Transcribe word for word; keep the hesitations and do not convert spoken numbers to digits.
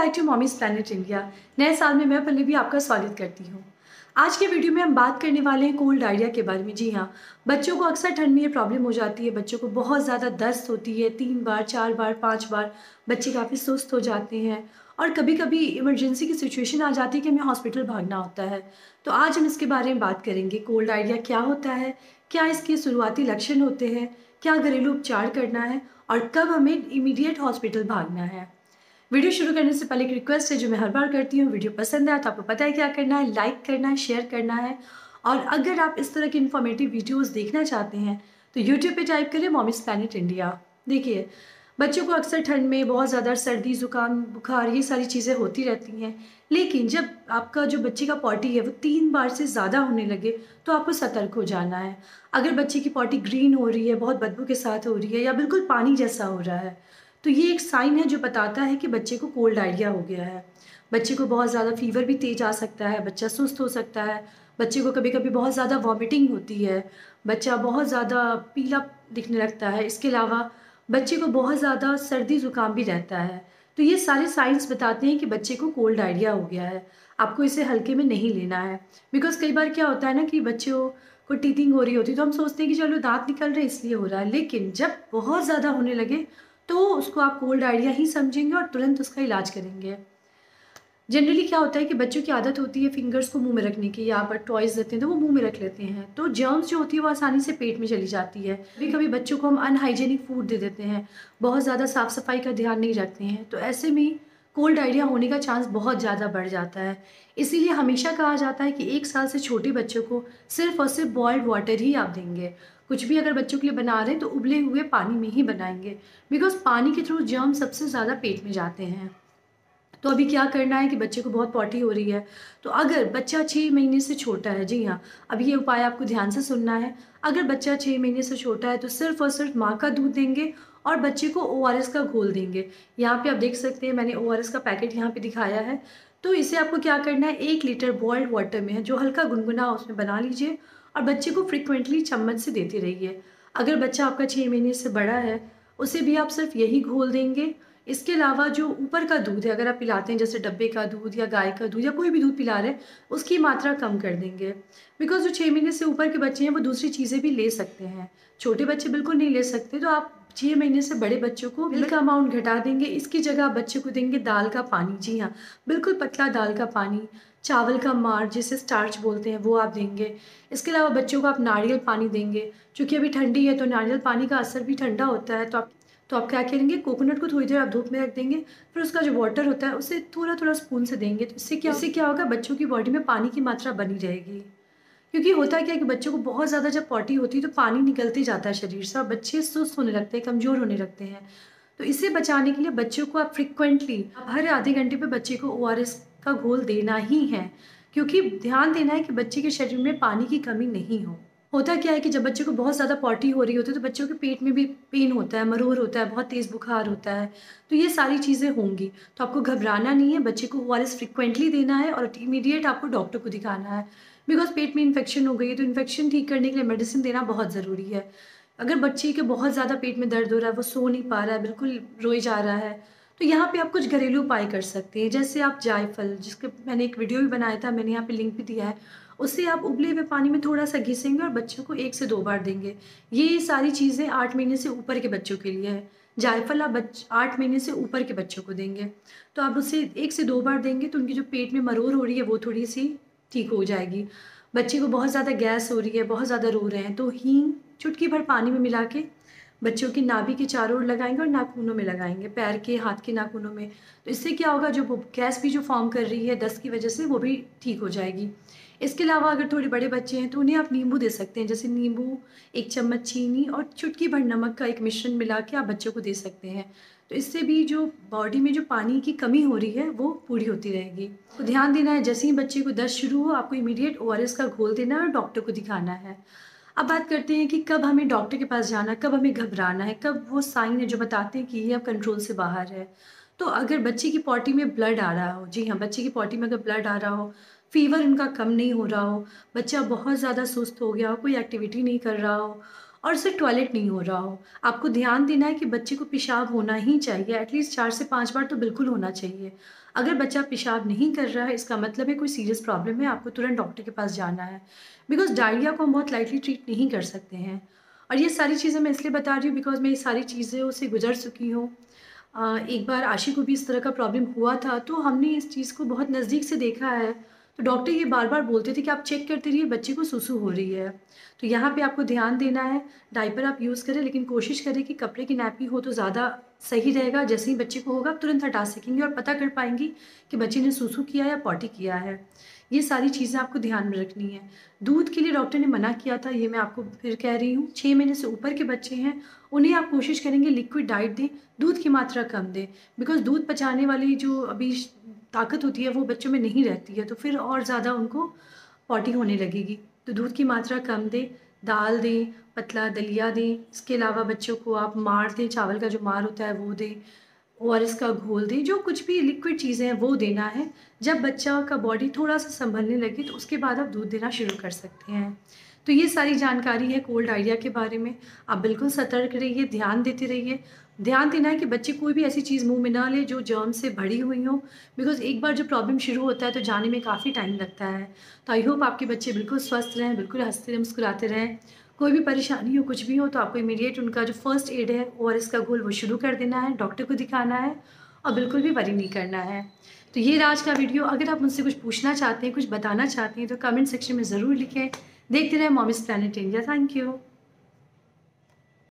Back to mommy's planet India. नए साल में मैं पल्लवी आपका स्वागत करती हूँ। आज के वीडियो में हम बात करने वाले हैं कोल्ड डायरिया के बारे में। जी हाँ, बच्चों को अक्सर ठंड में ये प्रॉब्लम हो जाती है। बच्चों को बहुत ज़्यादा दस्त होती है, तीन बार चार बार पाँच बार बच्चे काफ़ी सुस्त हो जाते हैं और कभी कभी इमरजेंसी की सिचुएशन आ जाती है कि हमें हॉस्पिटल भागना होता है। तो आज हम इसके बारे में बात करेंगे। कोल्ड डायरिया क्या होता है, क्या इसके शुरुआती लक्षण होते हैं, क्या घरेलू उपचार करना है और कब हमें इमीडिएट हॉस्पिटल भागना है। वीडियो शुरू करने से पहले एक रिक्वेस्ट है जो मैं हर बार करती हूँ। वीडियो पसंद आए तो आपको पता है क्या करना है, लाइक करना है, शेयर करना है। और अगर आप इस तरह के इन्फॉर्मेटिव वीडियोस देखना चाहते हैं तो यूट्यूब पे टाइप करें मॉमीज़ प्लैनेट इंडिया। देखिए, बच्चों को अक्सर ठंड में बहुत ज़्यादा सर्दी जुकाम बुखार ये सारी चीज़ें होती रहती हैं, लेकिन जब आपका जो बच्चे का पॉटी है वो तीन बार से ज़्यादा होने लगे तो आपको सतर्क हो जाना है। अगर बच्चे की पॉटी ग्रीन हो रही है, बहुत बदबू के साथ हो रही है या बिल्कुल पानी जैसा हो रहा है, तो ये एक साइन है जो बताता है कि बच्चे को कोल्ड डायरिया हो गया है। बच्चे को बहुत ज़्यादा फीवर भी तेज आ सकता है, बच्चा सुस्त हो सकता है, बच्चे को कभी कभी बहुत ज़्यादा वॉमिटिंग होती है, बच्चा बहुत ज़्यादा पीला दिखने लगता है। इसके अलावा बच्चे को बहुत ज़्यादा सर्दी ज़ुकाम भी रहता है। तो ये सारे साइंस बताते हैं कि बच्चे को कोल्ड डायरिया हो गया है। आपको इसे हल्के में नहीं लेना है, बिकॉज़ कई बार क्या होता है ना कि बच्चों को टीथिंग हो रही होती है तो हम सोचते हैं कि चलो दांत निकल रहे इसलिए हो रहा है, लेकिन जब बहुत ज़्यादा होने लगे तो उसको आप कोल्ड डायरिया ही समझेंगे और तुरंत उसका इलाज करेंगे। जनरली क्या होता है कि बच्चों की आदत होती है फिंगर्स को मुंह में रखने की, या पर टॉयज़ देते हैं तो वो मुंह में रख लेते हैं, तो जर्म्स जो होती है वो आसानी से पेट में चली जाती है। कभी कभी बच्चों को हम अनहाइजेनिक फूड दे देते हैं, बहुत ज़्यादा साफ़ सफाई का ध्यान नहीं रखते हैं, तो ऐसे में कोल्ड डायरिया होने का चांस बहुत ज़्यादा बढ़ जाता है। इसीलिए हमेशा कहा जाता है कि एक साल से छोटे बच्चों को सिर्फ और सिर्फ बॉयल्ड वाटर ही आप देंगे। कुछ भी अगर बच्चों के लिए बना रहे हैं तो उबले हुए पानी में ही बनाएंगे, बिकॉज पानी के थ्रू जर्म सबसे ज़्यादा पेट में जाते हैं। तो अभी क्या करना है कि बच्चे को बहुत पॉटी हो रही है, तो अगर बच्चा छः महीने से छोटा है, जी हाँ, अभी ये उपाय आपको ध्यान से सुनना है। अगर बच्चा छः महीने से छोटा है तो सिर्फ और सिर्फ माँ का दूध देंगे और बच्चे को ओ आर एस का घोल देंगे। यहाँ पे आप देख सकते हैं, मैंने ओ आर एस का पैकेट यहाँ पे दिखाया है। तो इसे आपको क्या करना है, एक लीटर बॉइल्ड वाटर में जो हल्का गुनगुना उसमें बना लीजिए और बच्चे को फ्रिक्वेंटली चम्मच से देते रहिए। अगर बच्चा आपका छः महीने से बड़ा है उसे भी आप सिर्फ यही घोल देंगे। इसके अलावा जो ऊपर का दूध है, अगर आप पिलाते हैं जैसे डब्बे का दूध या गाय का दूध या कोई भी दूध पिला रहे हैं, उसकी मात्रा कम कर देंगे, बिकॉज़ जो छः महीने से ऊपर के बच्चे हैं वो दूसरी चीज़ें भी ले सकते हैं, छोटे बच्चे बिल्कुल नहीं ले सकते। तो आप छः महीने से बड़े बच्चों को मिल्क का अमाउंट घटा देंगे। इसकी जगह आप बच्चे को देंगे दाल का पानी। जी हाँ, बिल्कुल पतला दाल का पानी, चावल का मार जिसे स्टार्च बोलते हैं वो आप देंगे। इसके अलावा बच्चों को आप नारियल पानी देंगे, चूँकि अभी ठंडी है तो नारियल पानी का असर भी ठंडा होता है। तो आप तो आप क्या करेंगे, कोकोनट को थोड़ी देर आप धूप में रख देंगे, फिर उसका जो वाटर होता है उसे थोड़ा थोड़ा स्पून से देंगे। तो इससे क्या इससे क्या होगा, बच्चों की बॉडी में पानी की मात्रा बनी रहेगी। क्योंकि होता क्या है कि बच्चों को बहुत ज़्यादा जब पॉटी होती है तो पानी निकलते जाता है शरीर से और बच्चे सुस्त होने लगते हैं, कमज़ोर होने लगते हैं। तो इससे बचाने के लिए बच्चों को आप फ्रिक्वेंटली हर आधे घंटे पर बच्चे को ओ आर एस का घोल देना ही है, क्योंकि ध्यान देना है कि बच्चे के शरीर में पानी की कमी नहीं हो। होता क्या है कि जब बच्चों को बहुत ज़्यादा पॉटी हो रही होती है तो बच्चों के पेट में भी पेन होता है, मरोड़ होता है, बहुत तेज़ बुखार होता है, तो ये सारी चीज़ें होंगी। तो आपको घबराना नहीं है, बच्चे को ओ आर एस फ्रिक्वेंटली देना है और इमीडिएट आपको डॉक्टर को दिखाना है, बिकॉज पेट में इन्फेक्शन हो गई है तो इन्फेक्शन ठीक करने के लिए मेडिसिन देना बहुत ज़रूरी है। अगर बच्चे के बहुत ज़्यादा पेट में दर्द हो रहा है, वो सो नहीं पा रहा है, बिल्कुल रोए जा रहा है, तो यहाँ पे आप कुछ घरेलू उपाय कर सकते हैं। जैसे आप जायफल, जिसके मैंने एक वीडियो भी बनाया था, मैंने यहाँ पे लिंक भी दिया है, उससे आप उबले हुए पानी में थोड़ा सा घिसेंगे और बच्चों को एक से दो बार देंगे। ये सारी चीज़ें आठ महीने से ऊपर के बच्चों के लिए है। जायफल आप बच आठ महीने से ऊपर के बच्चों को देंगे तो आप उससे एक से दो बार देंगे तो उनकी जो पेट में मरोड़ हो रही है वो थोड़ी सी ठीक हो जाएगी। बच्चे को बहुत ज़्यादा गैस हो रही है, बहुत ज़्यादा रो रहे हैं, तो हींग चुटकी भर पानी में मिला के बच्चों की नाभि के चारों ओर लगाएंगे और नाखूनों में लगाएंगे, पैर के हाथ के नाखूनों में। तो इससे क्या होगा, जो गैस भी जो फॉर्म कर रही है दस्त की वजह से वो भी ठीक हो जाएगी। इसके अलावा अगर थोड़े बड़े बच्चे हैं तो उन्हें आप नींबू दे सकते हैं, जैसे नींबू, एक चम्मच चीनी और चुटकी भर नमक का एक मिश्रण मिला के आप बच्चों को दे सकते हैं। तो इससे भी जो बॉडी में जो पानी की कमी हो रही है वो पूरी होती रहेगी। तो ध्यान देना है, जैसे ही बच्चे को दस्त शुरू हो आपको इमीडिएट ओ आर एस का घोल देना है और डॉक्टर को दिखाना है। अब बात करते हैं कि कब हमें डॉक्टर के पास जाना, कब हमें घबराना है, कब वो साइन है जो बताते हैं कि ये अब कंट्रोल से बाहर है। तो अगर बच्चे की पॉटी में ब्लड आ रहा हो, जी हाँ, बच्चे की पॉटी में अगर ब्लड आ रहा हो, फीवर उनका कम नहीं हो रहा हो, बच्चा बहुत ज़्यादा सुस्त हो गया हो, कोई एक्टिविटी नहीं कर रहा हो और सिर्फ टॉयलेट नहीं हो रहा हो, आपको ध्यान देना है कि बच्चे को पेशाब होना ही चाहिए। एटलीस्ट चार से पाँच बार तो बिल्कुल होना चाहिए। अगर बच्चा पेशाब नहीं कर रहा है इसका मतलब है कोई सीरियस प्रॉब्लम है, आपको तुरंत डॉक्टर के पास जाना है, बिकॉज डायरिया को हम बहुत लाइटली ट्रीट नहीं कर सकते हैं। और ये सारी चीज़ें मैं इसलिए बता रही हूँ बिकॉज मैं ये सारी चीज़ों से गुजर चुकी हूँ। एक बार आशी को भी इस तरह का प्रॉब्लम हुआ था, तो हमने इस चीज़ को बहुत नज़दीक से देखा है। तो डॉक्टर ये बार बार बोलते थे कि आप चेक करते रहिए बच्चे को सूसू हो रही है, तो यहाँ पे आपको ध्यान देना है। डायपर आप यूज़ करें लेकिन कोशिश करें कि कपड़े की नैपी हो तो ज़्यादा सही रहेगा। जैसे ही बच्चे को होगा आप तुरंत हटा सकेंगे और पता कर पाएंगी कि बच्चे ने सूसू किया या पॉटी किया है। ये सारी चीज़ें आपको ध्यान में रखनी है। दूध के लिए डॉक्टर ने मना किया था, ये मैं आपको फिर कह रही हूँ। छः महीने से ऊपर के बच्चे हैं, उन्हें आप कोशिश करेंगे लिक्विड डाइट दें, दूध की मात्रा कम दें, बिकॉज दूध पचाने वाली जो अभी ताकत होती है वो बच्चों में नहीं रहती है, तो फिर और ज़्यादा उनको पॉटी होने लगेगी। तो दूध की मात्रा कम दें, दाल दें, पतला दलिया दें। इसके अलावा बच्चों को आप मार दें, चावल का जो मार होता है वो दें, ओ आर एस का घोल दें, जो कुछ भी लिक्विड चीज़ें हैं वो देना है। जब बच्चा का बॉडी थोड़ा सा संभलने लगे तो उसके बाद आप दूध देना शुरू कर सकते हैं। तो ये सारी जानकारी है कोल्ड डायरिया के बारे में। आप बिल्कुल सतर्क रहिए, ध्यान देते रहिए। ध्यान देना है कि बच्चे कोई भी ऐसी चीज़ मुंह में ना ले जो जर्म से भरी हुई हो, बिकॉज एक बार जो प्रॉब्लम शुरू होता है तो जाने में काफ़ी टाइम लगता है। तो आई होप आपके बच्चे बिल्कुल स्वस्थ रहें, बिल्कुल हंसते मुस्कुराते रहें। कोई भी परेशानी हो, कुछ भी हो, तो आपको इमीडिएट उनका जो फर्स्ट एड है ओ आर एस का घोल वो शुरू कर देना है, डॉक्टर को दिखाना है और बिल्कुल भी वरी नहीं करना है। तो ये आज का वीडियो। अगर आप मुझसे कुछ पूछना चाहते हैं, कुछ बताना चाहते हैं, तो कमेंट सेक्शन में ज़रूर लिखें। देखते रहें mommy's planet India. Thank you.